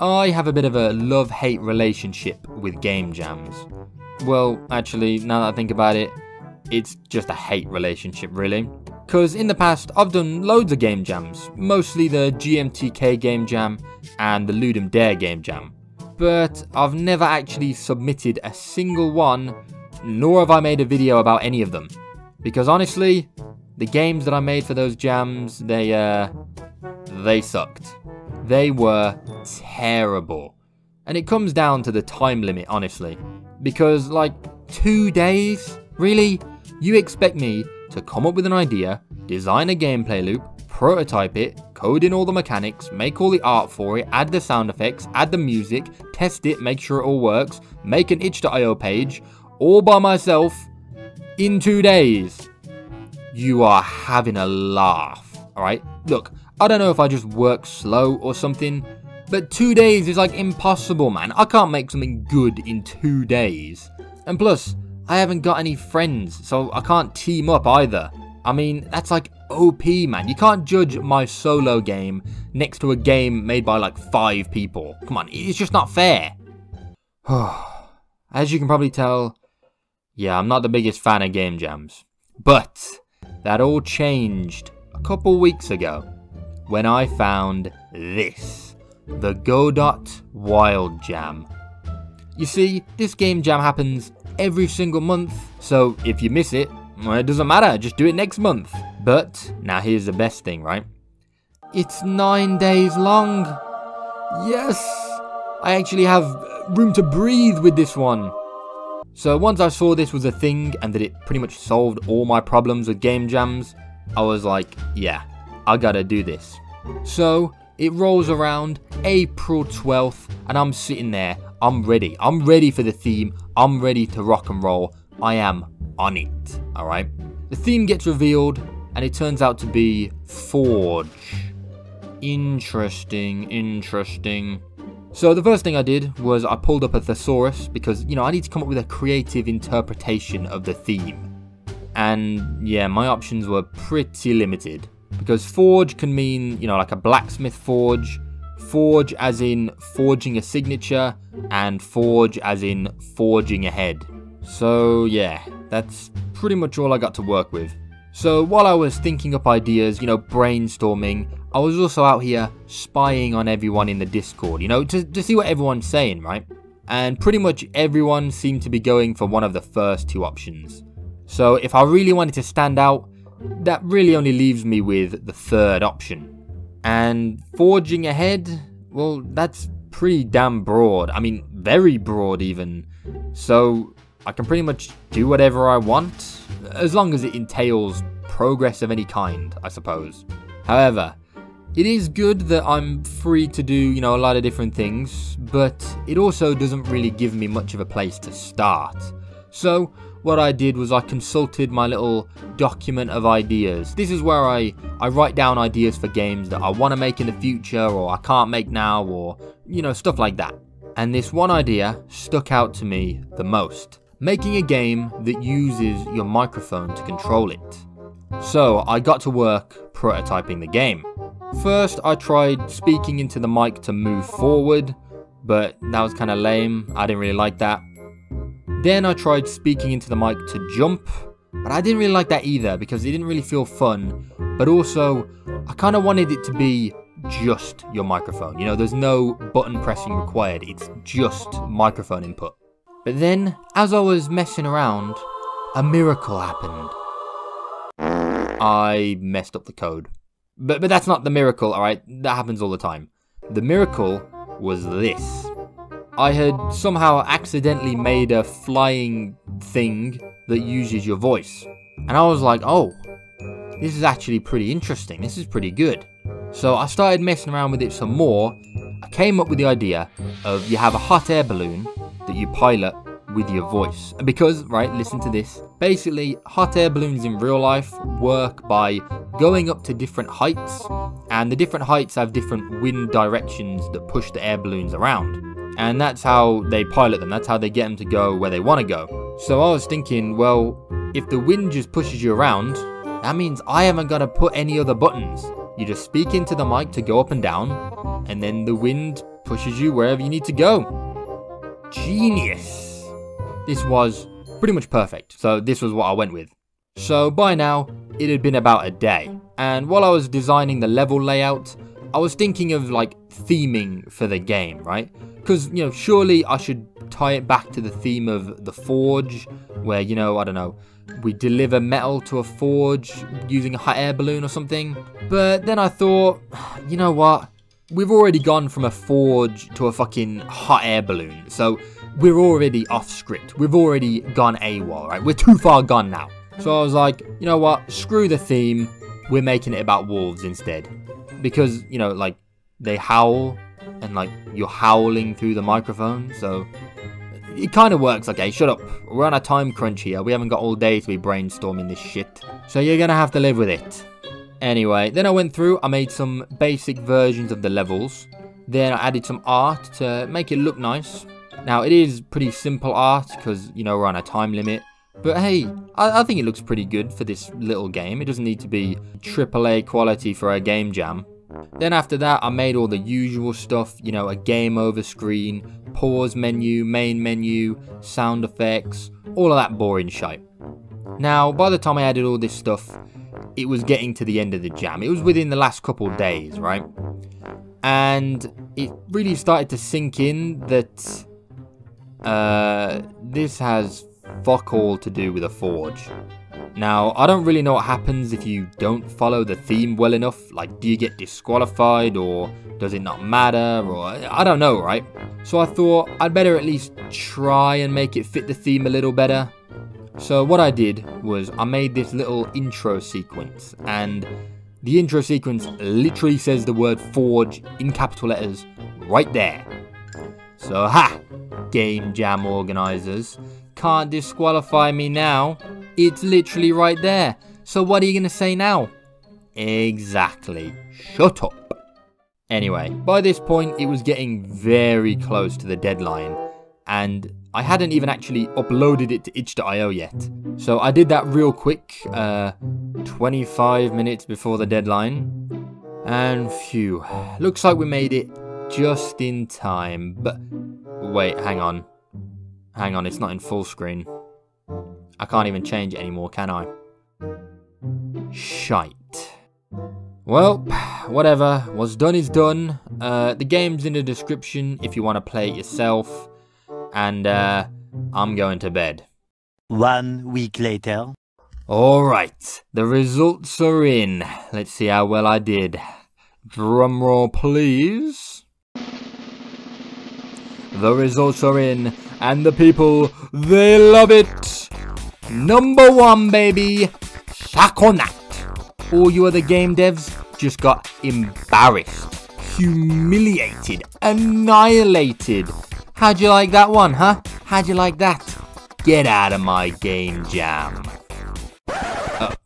I have a bit of a love-hate relationship with game jams. Well, actually, now that I think about it, it's just a hate relationship, really. Because in the past, I've done loads of game jams, mostly the GMTK game jam and the Ludum Dare game jam. But I've never actually submitted a single one, nor have I made a video about any of them. Because honestly, the games that I made for those jams, they sucked. They were terrible. And it comes down to the time limit, honestly. Because, like, 2 days? Really? You expect me to come up with an idea, design a gameplay loop, prototype it, code in all the mechanics, make all the art for it, add the sound effects, add the music, test it, make sure it all works, make an itch.io page, all by myself, in 2 days? You are having a laugh, alright? Look, I don't know if I just work slow or something, but 2 days is like impossible, man. I can't make something good in 2 days. And plus, I haven't got any friends, so I can't team up either. I mean, that's like OP, man. You can't judge my solo game next to a game made by like 5 people. Come on, it's just not fair. As you can probably tell, yeah, I'm not the biggest fan of game jams. But that all changed a couple weeks ago, when I found this, the Godot Wild Jam. You see, this game jam happens every single month, so if you miss it, well, it doesn't matter, just do it next month. But, now here's the best thing, right? It's 9 days long. Yes! I actually have room to breathe with this one. So once I saw this was a thing, and that it pretty much solved all my problems with game jams, I was like, yeah, I gotta do this. So it rolls around April 12th and I'm sitting there, I'm ready for the theme, I'm ready to rock and roll, I am on it, alright? The theme gets revealed and it turns out to be Forge. Interesting, interesting. So the first thing I did was I pulled up a thesaurus because, you know, I need to come up with a creative interpretation of the theme. And yeah, my options were pretty limited. Because forge can mean, you know, like a blacksmith forge, forge as in forging a signature, and forge as in forging ahead. So yeah, that's pretty much all I got to work with. So while I was thinking up ideas, you know, brainstorming, I was also out here spying on everyone in the Discord, you know, to see what everyone's saying, right? And pretty much everyone seemed to be going for one of the first two options. So if I really wanted to stand out, that really only leaves me with the third option. And forging ahead, well, that's pretty damn broad. I mean, very broad even. So I can pretty much do whatever I want, as long as it entails progress of any kind, I suppose. However, it is good that I'm free to do, you know, a lot of different things, but it also doesn't really give me much of a place to start. So what I did was I consulted my little document of ideas. This is where I write down ideas for games that I want to make in the future, or I can't make now, or, you know, stuff like that. And this one idea stuck out to me the most. Making a game that uses your microphone to control it. So I got to work prototyping the game. First, I tried speaking into the mic to move forward, but that was kind of lame. I didn't really like that. Then I tried speaking into the mic to jump, but I didn't really like that either because it didn't really feel fun, but also I kind of wanted it to be just your microphone. You know, there's no button pressing required, it's just microphone input. But then, as I was messing around, a miracle happened. I messed up the code. But that's not the miracle, alright? That happens all the time. The miracle was this. I had somehow accidentally made a flying thing that uses your voice. And I was like, oh, this is actually pretty interesting. This is pretty good. So I started messing around with it some more. I came up with the idea of you have a hot air balloon that you pilot with your voice. Because, right, listen to this. Basically, hot air balloons in real life work by going up to different heights. And the different heights have different wind directions that push the air balloons around. And that's how they pilot them, that's how they get them to go where they want to go. So I was thinking, well, if the wind just pushes you around, that means I haven't got to put any other buttons. You just speak into the mic to go up and down, and then the wind pushes you wherever you need to go. Genius. This was pretty much perfect, so this was what I went with. So by now, it had been about a day, and while I was designing the level layout, I was thinking of like theming for the game, right? Because, you know, surely I should tie it back to the theme of the forge, where, you know, I don't know, we deliver metal to a forge using a hot air balloon or something. But then I thought, you know what? We've already gone from a forge to a fucking hot air balloon, so we're already off script. We've already gone AWOL, right? We're too far gone now. So I was like, you know what? Screw the theme. We're making it about wolves instead. Because, you know, like, they howl, and, like, you're howling through the microphone, so it kind of works. Okay, shut up. We're on a time crunch here. We haven't got all day to be brainstorming this shit. So you're gonna have to live with it. Anyway, then I went through. I made some basic versions of the levels. Then I added some art to make it look nice. Now, it is pretty simple art, because, you know, we're on a time limit. But hey, I think it looks pretty good for this little game. It doesn't need to be AAA quality for a game jam. Then after that, I made all the usual stuff, you know, a game over screen, pause menu, main menu, sound effects, all of that boring shite. Now, by the time I added all this stuff, it was getting to the end of the jam. It was within the last couple of days, right? And it really started to sink in that this has fuck all to do with a forge. Now, I don't really know what happens if you don't follow the theme well enough. Like, do you get disqualified, or does it not matter, or I don't know, right? So I thought I'd better at least try and make it fit the theme a little better. So what I did was I made this little intro sequence, and the intro sequence literally says the word forge in capital letters right there. So ha! Game jam organizers can't disqualify me now. It's literally right there. So what are you going to say now? Exactly. Shut up. Anyway, by this point, it was getting very close to the deadline, and I hadn't even actually uploaded it to itch.io yet. So I did that real quick, 25 minutes before the deadline. And phew, looks like we made it just in time. But wait, hang on. Hang on, it's not in full screen. I can't even change it anymore, can I? Shite. Well, whatever. What's done is done. The game's in the description if you want to play it yourself. And I'm going to bed. 1 week later. Alright, the results are in. Let's see how well I did. Drumroll, please. The results are in, and the people, they love it! Number 1, baby! Suck on that! All you other game devs just got embarrassed, humiliated, annihilated. How'd you like that one, huh? How'd you like that? Get out of my game jam.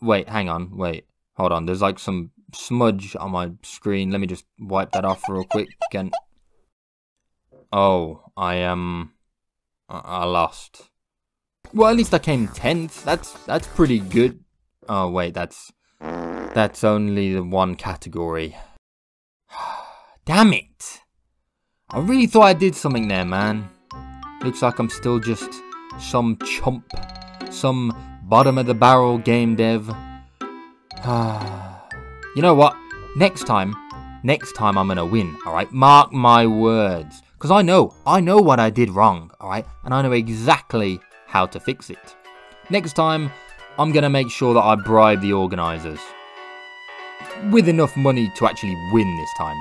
Wait, hang on, wait. Hold on, there's like some smudge on my screen. Let me just wipe that off real quick and... Oh, I lost. Well, at least I came 10th. That's pretty good. Oh wait, that's only the one category. Damn it! I really thought I did something there, man. Looks like I'm still just some chump, some bottom of the barrel game dev. You know what? Next time I'm gonna win. All right, mark my words. Because I know what I did wrong, alright? And I know exactly how to fix it. Next time, I'm going to make sure that I bribe the organisers. With enough money to actually win this time.